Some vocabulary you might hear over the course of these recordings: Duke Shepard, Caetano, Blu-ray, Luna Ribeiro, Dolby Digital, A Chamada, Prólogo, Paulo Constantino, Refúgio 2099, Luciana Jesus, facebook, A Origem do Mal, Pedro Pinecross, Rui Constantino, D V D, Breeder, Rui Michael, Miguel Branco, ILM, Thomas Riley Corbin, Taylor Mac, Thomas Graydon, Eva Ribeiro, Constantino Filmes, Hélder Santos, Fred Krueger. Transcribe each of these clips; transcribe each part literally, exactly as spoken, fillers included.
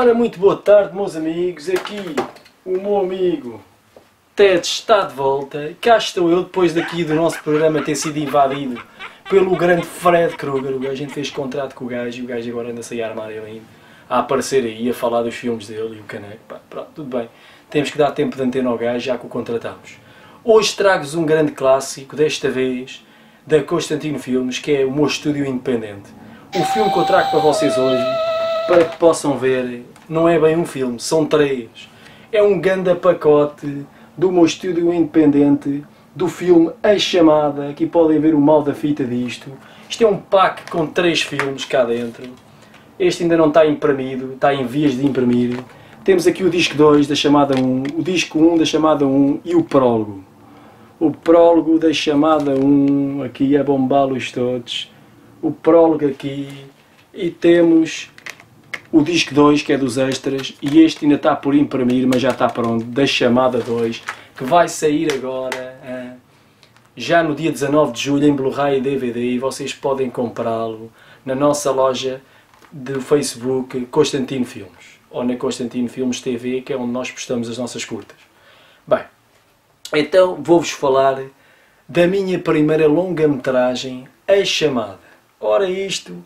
Ora, muito boa tarde, meus amigos. Aqui o meu amigo Ted está de volta. Cá estou eu, depois daqui do nosso programa ter sido invadido pelo grande Fred Krueger. O gajo, a gente fez contrato com o gajo e o gajo agora anda a sair a armar ele ainda, a aparecer aí, a falar dos filmes dele e o caneco. Pá, pronto, tudo bem. Temos que dar tempo de antena ao gajo, já que o contratámos. Hoje trago-vos um grande clássico, desta vez, da Constantino Filmes, que é o meu estúdio independente. O filme que eu trago para vocês hoje, para que possam ver, não é bem um filme, são três. É um ganda pacote do meu estúdio independente, do filme A Chamada. Aqui podem ver o mal da fita disto. Isto é um pack com três filmes cá dentro. Este ainda não está imprimido, está em vias de imprimir. Temos aqui o disco dois da Chamada um, o disco um da Chamada um e o prólogo. O prólogo da Chamada um, aqui a bombá-los todos. O prólogo aqui. E temos o disco dois, que é dos extras. E este ainda está por imprimir, mas já está pronto, da Chamada dois. Que vai sair agora, já no dia dezanove de julho, em Blu-ray e D V D. E vocês podem comprá-lo na nossa loja do Facebook, Constantino Filmes. Ou na Constantino Filmes T V, que é onde nós postamos as nossas curtas. Bem, então vou-vos falar da minha primeira longa-metragem, A Chamada. Ora, isto,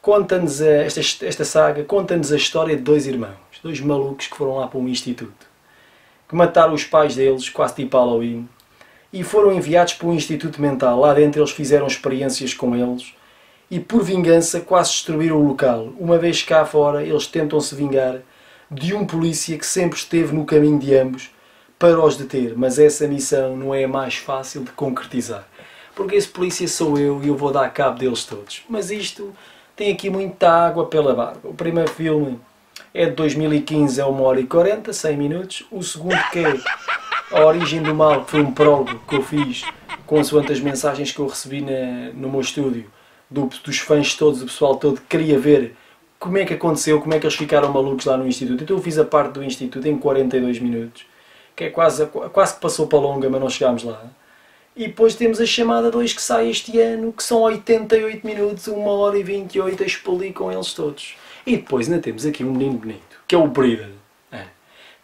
conta-nos a, esta, esta saga conta-nos a história de dois irmãos, dois malucos que foram lá para um instituto, que mataram os pais deles, quase tipo Halloween, e foram enviados para um instituto mental. Lá dentro eles fizeram experiências com eles, e por vingança quase destruíram o local. Uma vez cá fora, eles tentam-se vingar de um polícia que sempre esteve no caminho de ambos para os deter. Mas essa missão não é a mais fácil de concretizar, porque esse polícia sou eu e eu vou dar cabo deles todos. Mas isto tem aqui muita água pela barba. O primeiro filme é de dois mil e quinze, é uma hora e quarenta, cem minutos. O segundo, que é A Origem do Mal, que foi um prólogo que eu fiz consoante as mensagens que eu recebi na, no meu estúdio, Do, dos fãs todos, do pessoal todo, que queria ver como é que aconteceu, como é que eles ficaram malucos lá no instituto. Então eu fiz a parte do instituto em quarenta e dois minutos, que é quase, quase que passou para longa, mas não chegámos lá. E depois temos A Chamada dois, que sai este ano, que são oitenta e oito minutos, uma hora e vinte e oito, a expelir com eles todos. E depois ainda temos aqui um menino bonito, que é o Breeder, é,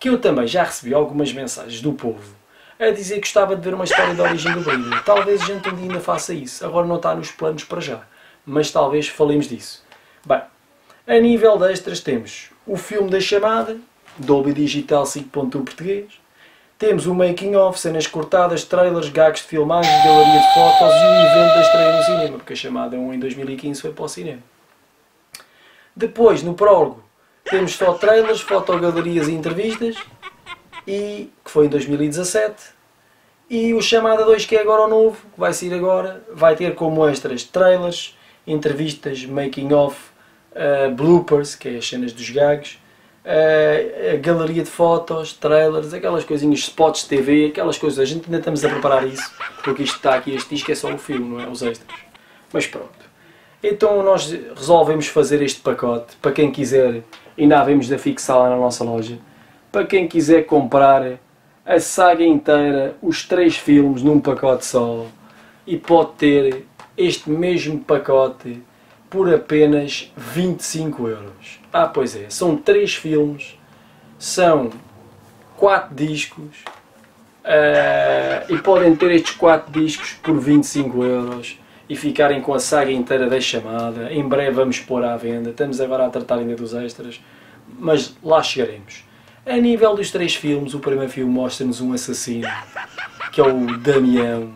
que eu também já recebi algumas mensagens do povo a dizer que gostava de ver uma história da origem do Breeder. Talvez a gente um dia ainda faça isso, agora não está nos planos para já, mas talvez falemos disso. Bem, a nível de extras temos o filme da Chamada, Dolby Digital cinco ponto um português, temos o making of, cenas cortadas, trailers, gags de filmagem, galeria de fotos e o evento da estreia no cinema, porque A Chamada um em dois mil e quinze foi para o cinema. Depois, no prólogo, temos só trailers, fotogalerias e entrevistas, e que foi em dois mil e dezassete. E o Chamada dois, que é agora o novo, que vai sair agora, vai ter como extras trailers, entrevistas, making of, uh, bloopers, que é as cenas dos gags, uh, a galeria de fotos, trailers, aquelas coisinhas, spots de T V, aquelas coisas. A gente ainda estamos a preparar isso, porque isto está aqui, este disco é só o filme, não é? Os extras. Mas pronto. Então nós resolvemos fazer este pacote, para quem quiser, ainda havemos de fixá-la na nossa loja, para quem quiser comprar a saga inteira, os três filmes num pacote só, e pode ter este mesmo pacote por apenas vinte e cinco euros. Ah, pois é, são três filmes, são quatro discos, uh, e podem ter estes quatro discos por vinte e cinco euros e ficarem com a saga inteira da Chamada. Em breve vamos pôr à venda, estamos agora a tratar ainda dos extras, mas lá chegaremos. A nível dos três filmes, o primeiro filme mostra-nos um assassino, que é o Damião.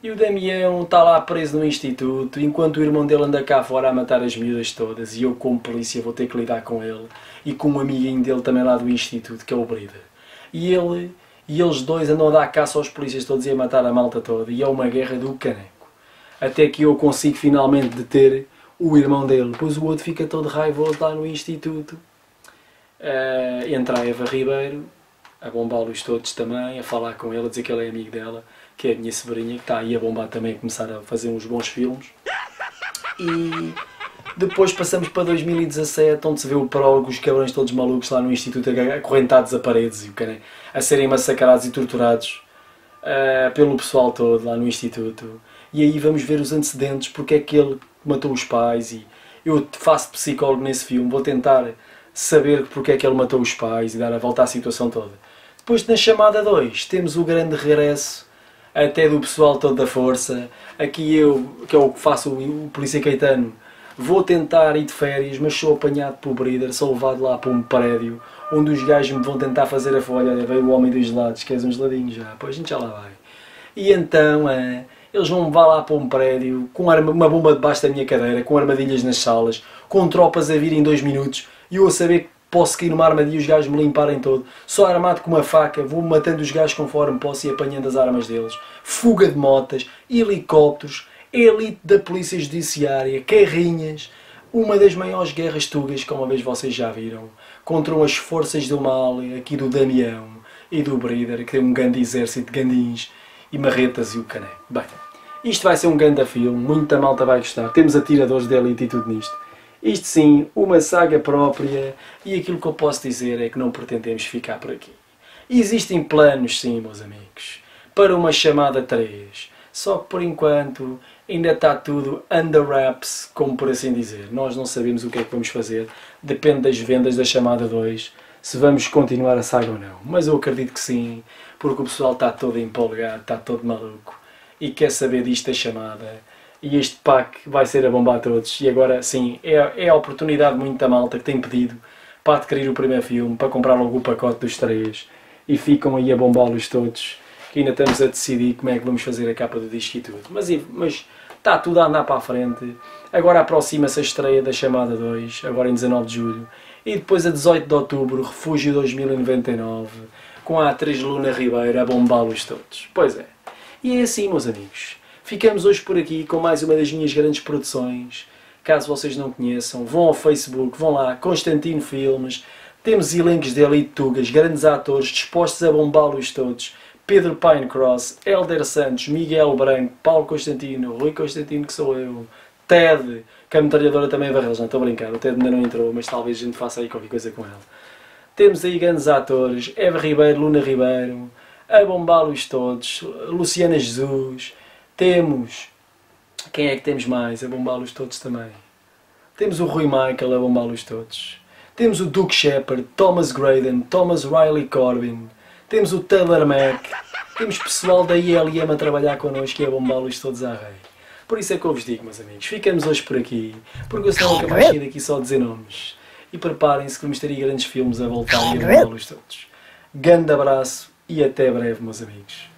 E o Damião está lá preso no instituto, enquanto o irmão dele anda cá fora a matar as miúdas todas. E eu, como polícia, vou ter que lidar com ele e com um amiguinho dele também lá do instituto, que é o Brida. E ele e eles dois andam a dar caça aos polícias todos e a matar a malta toda. E é uma guerra do caneco. Até que eu consigo finalmente deter o irmão dele. Pois o outro fica todo raivoso lá no instituto. Uh, entra a Eva Ribeiro, a bombá-los todos também, a falar com ele, a dizer que ele é amigo dela, que é a minha sobrinha, que está aí a bombar também, a começar a fazer uns bons filmes. E depois passamos para dois mil e dezassete, onde se vê o prólogo, os cabrões todos malucos lá no instituto, acorrentados a paredes, a serem massacrados e torturados uh, pelo pessoal todo lá no instituto. E aí vamos ver os antecedentes, porque é que ele matou os pais, e eu faço psicólogo nesse filme, vou tentar saber porque é que ele matou os pais e dar a volta à situação toda. Depois, na chamada dois, temos o grande regresso até do pessoal todo da força. Aqui eu, que é o que faço, o polícia Caetano, vou tentar ir de férias, mas sou apanhado pelo Breeder, sou levado lá para um prédio onde os gajos me vão tentar fazer a folha. Olha, veio o homem dos gelados, queres uns geladinhos já? Pois a gente já lá vai. E então, é, eles vão me levar lá para um prédio, com arma, uma bomba debaixo da minha cadeira, com armadilhas nas salas, com tropas a vir em dois minutos, e eu a saber que posso cair numa armadilha e os gajos me limparem todo. Só armado com uma faca, vou matando os gajos conforme posso e apanhando as armas deles. Fuga de motas, helicópteros, elite da polícia judiciária, carrinhas, uma das maiores guerras tugas que uma vez vocês já viram, contra as forças do mal, aqui do Damião e do Breeder, que tem um grande exército de gandins e marretas e o cané. Bem, isto vai ser um grande filme, muita malta vai gostar, temos atiradores de elite e tudo nisto. Isto sim, uma saga própria, e aquilo que eu posso dizer é que não pretendemos ficar por aqui. Existem planos sim, meus amigos, para uma chamada três, só que por enquanto ainda está tudo under wraps, como por assim dizer. Nós não sabemos o que é que vamos fazer, depende das vendas da chamada dois, se vamos continuar a saga ou não. Mas eu acredito que sim, porque o pessoal está todo empolgado, está todo maluco, e quer saber disto da chamada. E este pack vai ser a bomba a todos. E agora, sim, é, é a oportunidade muito da malta que tem pedido para adquirir o primeiro filme, para comprar logo o pacote dos três. E ficam aí a bombá-los todos, que ainda estamos a decidir como é que vamos fazer a capa do disco e tudo. Mas, mas está tudo a andar para a frente. Agora aproxima-se a estreia da Chamada dois, agora em dezanove de julho. E depois a dezoito de outubro, Refúgio dois mil e noventa e nove, com a atriz Luna Ribeiro a bombá-los todos. Pois é. E é assim, meus amigos. Ficamos hoje por aqui com mais uma das minhas grandes produções. Caso vocês não conheçam, vão ao Facebook, vão lá, Constantino Filmes. Temos elencos de elite tugas, grandes atores dispostos a bombá-los todos. Pedro Pinecross, Hélder Santos, Miguel Branco, Paulo Constantino, Rui Constantino, que sou eu, Ted, que a metralhadora também vai realizar, estou a brincar, o Ted ainda não entrou, mas talvez a gente faça aí qualquer coisa com ele. Temos aí grandes atores, Eva Ribeiro, Luna Ribeiro, a bombá-los todos, Luciana Jesus. Temos... Quem é que temos mais? A bombá-los todos também. Temos o Rui Michael a bombá-los todos. Temos o Duke Shepard, Thomas Graydon, Thomas Riley Corbin. Temos o Taylor Mac. Temos pessoal da I L M a trabalhar connosco e a bombá-los todos à rei. Por isso é que eu vos digo, meus amigos. Ficamos hoje por aqui. Porque eu só nunca mais saí daqui só a dizer nomes. E preparem-se que vamos ter aí grandes filmes a voltar e a bombá-los todos. Grande abraço e até breve, meus amigos.